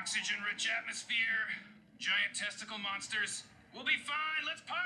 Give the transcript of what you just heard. Oxygen-rich atmosphere, giant testicle monsters. We'll be fine. Let's party!